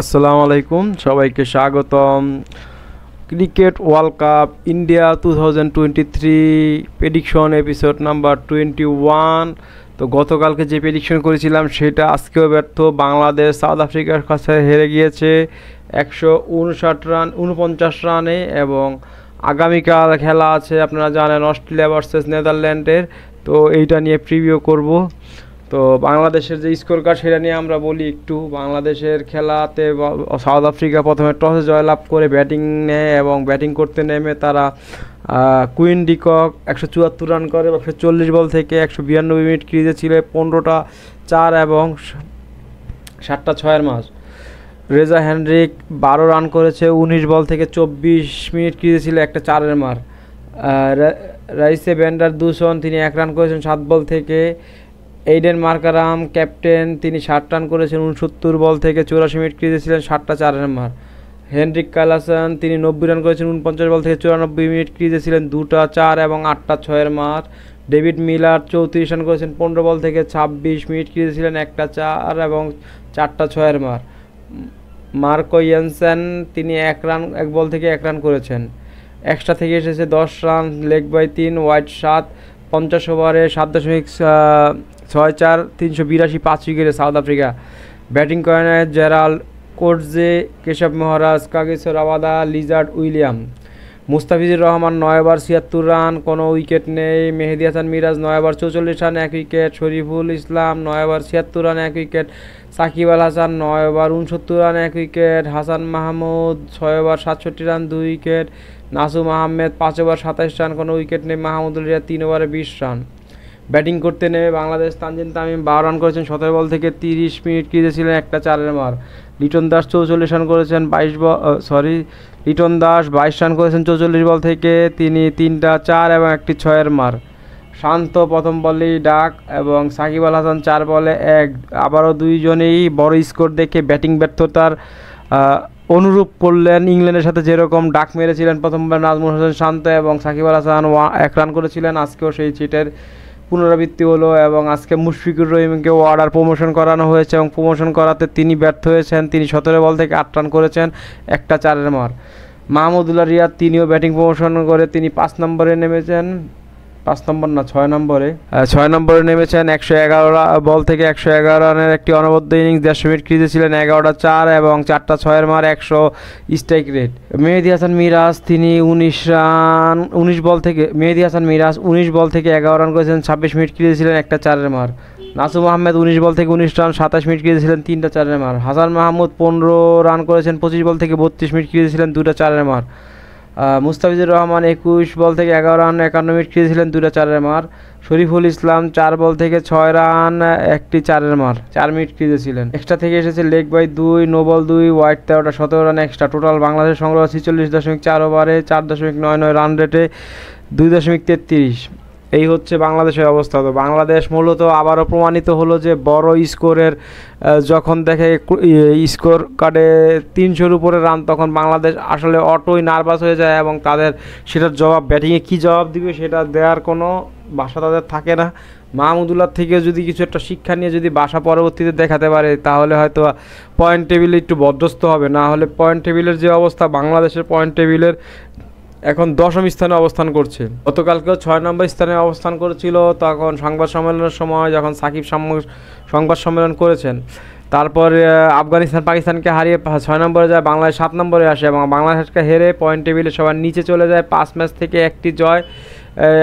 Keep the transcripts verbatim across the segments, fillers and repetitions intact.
আসসালামু আলাইকুম সবাইকে স্বাগতম ক্রিকেট ওয়ার্ল্ড কাপ ইন্ডিয়া দুই হাজার তেইশ প্রেডিকশন এপিসোড নাম্বার ইক্कीस। তো গতকালকে যে প্রেডিকশন করেছিলাম সেটা আজকেও ব্যর্থ। বাংলাদেশ সাউথ আফ্রিকার কাছে হেরে গিয়েছে একশো উনষাট রান উনপঞ্চাশ রানে এবং আগামীকাল খেলা আছে আপনারা জানেন অস্ট্রেলিয়া ভার্সেস নেদারল্যান্ডের, তো এইটা নিয়ে প্রিভিউ করব। তো বাংলাদেশের যে স্কোর কার্ড সেটা নিয়ে আমরা বলি একটু। বাংলাদেশের খেলাতে সাউথ আফ্রিকা প্রথমে টসে জয়লাভ করে ব্যাটিং নেয় এবং ব্যাটিং করতে নেমে তারা কুইন ডিকক একশো চুয়াত্তর রান করে একশো চল্লিশ বল থেকে একশো বিরানব্বই মিনিট ক্রিজে ছিল পনেরোটা চার এবং সাতটা ছয়ের মাস। রেজা হ্যান্ড্রিক বারো রান করেছে উনিশ বল থেকে চব্বিশ মিনিট ক্রিজে ছিল একটা চারের মার। রাইসে ব্যান্ডার দূষণ তিনি এক রান করেছেন সাত বল থেকে। এইডেন মার্কারাম ক্যাপ্টেন তিনি ষাট রান করেছেন উনসত্তর বল থেকে চুরাশি মিনিট ক্রিজে ছিলেন সাতটা চার রান মার। হেনরিক কালাসন তিনি নব্বই রান করেছেন উনপঞ্চাশ বল থেকে চুরানব্বই মিনিট ক্রিজে ছিলেন দুটা চার এবং আটটা ছয়ের মার। ডেভিড মিলার চৌত্রিশ রান করেছেন পনেরো বল থেকে ছাব্বিশ মিনিট ক্রিজে ছিলেন একটা চার এবং চারটা ছয়ের মার। মার্কো ইয়ানসেন তিনি এক রান এক বল থেকে এক রান করেছেন। এক্সট্রা থেকে এসেছে দশ রান লেগ বাই তিন ওয়াইড সাত পঞ্চাশ ওভারে সাত দশমিক ছয় চার তিনশো বিরাশি পাঁচ উইকেটে সাউথ আফ্রিকা। ব্যাটিং করেন Gerald Coetzee, Keshav Maharaj, Kagiso Rabada, Lizaad William. Mustafizur Rahman নয় ওভার ছিয়াত্তর রান কোনো উইকেট নেই। মেহেদি হাসান মিরাজ নয় ওভার চৌচল্লিশ রান এক উইকেট। শরীফুল ইসলাম নয় ওভার ছিয়াত্তর রান এক উইকেট। সাকিব আল হাসান নয় ওভার উনসত্তর রান এক উইকেট। হাসান মাহমুদ ছয় ওভার সাতষট্টি রান দুই উইকেট। নাসুম আহমেদ পাঁচ ওভার সাতাইশ রান কোনো উইকেট নেই। মাহমুদুল রিয়া তিন ওভারে বিশ রান। ব্যাটিং করতে নেমে বাংলাদেশ তানজিন তামিম বারো রান করেছেন সতেরো বল থেকে তিরিশ মিনিট ক্রিজে ছিলেন একটা চারের মার। লিটন দাস চৌচল্লিশ রান করেছেন বাইশ বল সরি লিটন দাস বাইশ রান করেছেন চৌচল্লিশ বল থেকে তিনি তিনটা চার এবং একটি ছয়ের মার। শান্ত প্রথম বলেই ডাক এবং সাকিব আল হাসান চার বলে এক। আবারও দুইজনেই বড় স্কোর দেখে ব্যাটিং ব্যর্থতার অনুরূপ করলেন। ইংল্যান্ডের সাথে যেরকম ডাক মেরেছিলেন প্রথমবার নাজমুল হোসেন শান্ত এবং সাকিব আল হাসান এক রান করেছিলেন, আজকেও সেই চিটের পুনরাবৃত্তি হলো এবং আজকে মুশফিকুর রহিমকে ওয়ার্ডার প্রমোশন করানো হয়েছে এবং প্রমোশন করাতে তিনি ব্যর্থ হয়েছেন। তিনি সতেরো বল থেকে আট রান করেছেন একটা চারের মার। মাহমুদুল্লাহ রিয়াদ তিনিও ব্যাটিং প্রমোশন করে তিনি পাঁচ নম্বরে নেমেছেন পাঁচ নম্বর না ছয় নম্বরে ছয় নম্বরে নেমেছেন একশো এগারো বল থেকে একশো এগারো রানের একটি অনবদ্য ইনিংস দেড়শো মিনিট ক্রিজে ছিলেন এগারোটা চার এবং চারটা ছয়ের মার একশো স্ট্রাইক রেট। মেহেদি হাসান মিরাজ তিনি উনিশ রান উনিশ বল থেকে মেহেদি হাসান মিরাজ উনিশ বল থেকে এগারো রান করেছেন ছাব্বিশ মিনিট ক্রিজে ছিলেন একটা চারের মার। নাসুম আহমেদ উনিশ বল থেকে উনিশ রান সাতাশ মিনিট ক্রিজে ছিলেন তিনটা চারের মার। হাসান মাহমুদ পনেরো রান করেছেন পঁচিশ বল থেকে বত্রিশ মিনিট ক্রিজে ছিলেন দুটা চারের মার। মুস্তাফিজুর রহমান একুশ বল থেকে এগারো রান একান্ন মিনিট খেলেছিলেন দুটা চারের মার। শরীফুল ইসলাম চার বল থেকে ছয় রান একটি চারের মার চার মিনিট খেলেছিলেন। এক্সট্রা থেকে এসেছে লেগ বাই দুই নো বল দুই ওয়াইড তেরোটা সতেরো রান এক্সট্রা। টোটাল বাংলাদেশ সংগ্রহ ছিচল্লিশ দশমিক চার ওভারে চার দশমিক নয় নয় রান রেটে দুই দশমিক তেত্রিশ। এই হচ্ছে বাংলাদেশের অবস্থা। তো বাংলাদেশ মূলত আবারও প্রমাণিত হলো যে বড় স্কোরের যখন দেখে স্কোর কার্ডে তিনশোর উপরে রান তখন বাংলাদেশ আসলে অটোই নার্ভাস হয়ে যায় এবং তাদের সেটার জবাব ব্যাটিংয়ে কী জবাব দিবে সেটা দেওয়ার কোনো ভাষা তাদের থাকে না। মাহমুদুল্লাহ থেকে যদি কিছু একটা শিক্ষা নিয়ে যদি বাসা পরবর্তীতে দেখাতে পারে তাহলে হয়তো পয়েন্ট টেবিলে একটু বদস্থ হবে, না হলে পয়েন্ট টেবিলের যে অবস্থা বাংলাদেশের পয়েন্ট টেবিলের এখন দশম স্থানে অবস্থান করছে। গতকালকেও ছয় নম্বর স্থানে অবস্থান করেছিল তখন সংবাদ সম্মেলনের সময় যখন সাকিব সংবাদ সম্মেলন করেছেন। তারপর আফগানিস্তান পাকিস্তানকে হারিয়ে ছয় নম্বরে যায়, বাংলাদেশ সাত নম্বরে আসে এবং বাংলাদেশকে হেরে পয়েন্ট টেবিলে সবার নিচে চলে যায়। পাঁচ ম্যাচ থেকে একটি জয়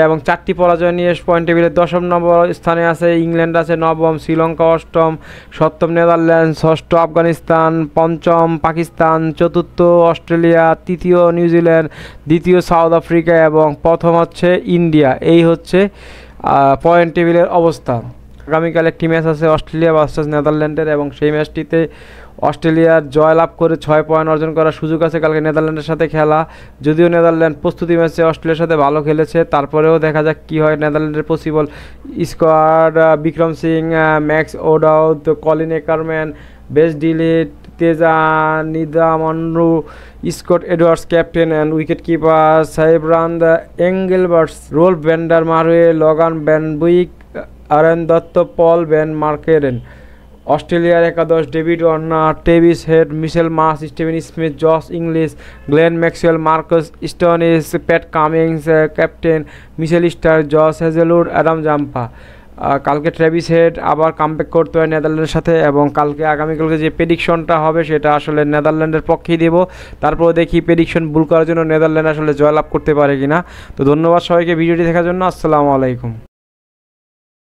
এবং চারটি পরাজয় নিয়ে পয়েন্ট টেবিলে দশম নম্বর স্থানে আছে। ইংল্যান্ড আছে নবম, শ্রীলঙ্কা অষ্টম, সপ্তম নেদারল্যান্ডস, ষষ্ঠ আফগানিস্তান, পঞ্চম পাকিস্তান, চতুর্থ অস্ট্রেলিয়া, তৃতীয় নিউজিল্যান্ড, দ্বিতীয় সাউথ আফ্রিকা এবং প্রথম হচ্ছে ইন্ডিয়া। এই হচ্ছে পয়েন্ট টেবিলের অবস্থা। আগামীকাল একটি ম্যাচ আছে অস্ট্রেলিয়া ভার্সেস নেদারল্যান্ডের এবং সেই ম্যাচটিতে অস্ট্রেলিয়ার জয়লাভ করে ছয় পয়েন্ট অর্জন করার সুযোগ আছে কালকে নেদারল্যান্ডের সাথে খেলা। যদিও নেদারল্যান্ড প্রস্তুতি ম্যাচে অস্ট্রেলিয়ার সাথে ভালো খেলেছে, তারপরেও দেখা যাক কী হয়। নেদারল্যান্ডের possible squad Vikram Singh, Max O'Dowd, Colin Ackermann, Bas de Leede, Teja Nidamanuru, Scott Edwards captain and wicket keeper, Sybrand Engelbrecht, Roelof van der Merwe, Logan van Beek, Aryan Dutt, Paul van Meekeren. ऑस्ट्रेलियार एकादश David Warner, Travis Head, Mitchell Marsh, Steven Smith, Josh Inglis, Glenn Maxwell, Marcus Stoinis, Pat Cummins captain, Mitchell Starc, Josh Hazlewood, Adam Zampa. কালকে Travis Head আবার comeback করতে হয় নেদারল্যান্ডের সাথে এবং কালকে আগামীকালকে যে প্রেডিকশনটা হবে সেটা আসলে নেদারল্যান্ডের পক্ষেই দেব। তারপরে দেখি প্রেডিকশন ভুল করার জন্য নেদারল্যান্ড আসলে জয়লাভ করতে পারে কিনা। তো ধন্যবাদ সবাইকে ভিডিওটি দেখার জন্য। আসসালামু আলাইকুম।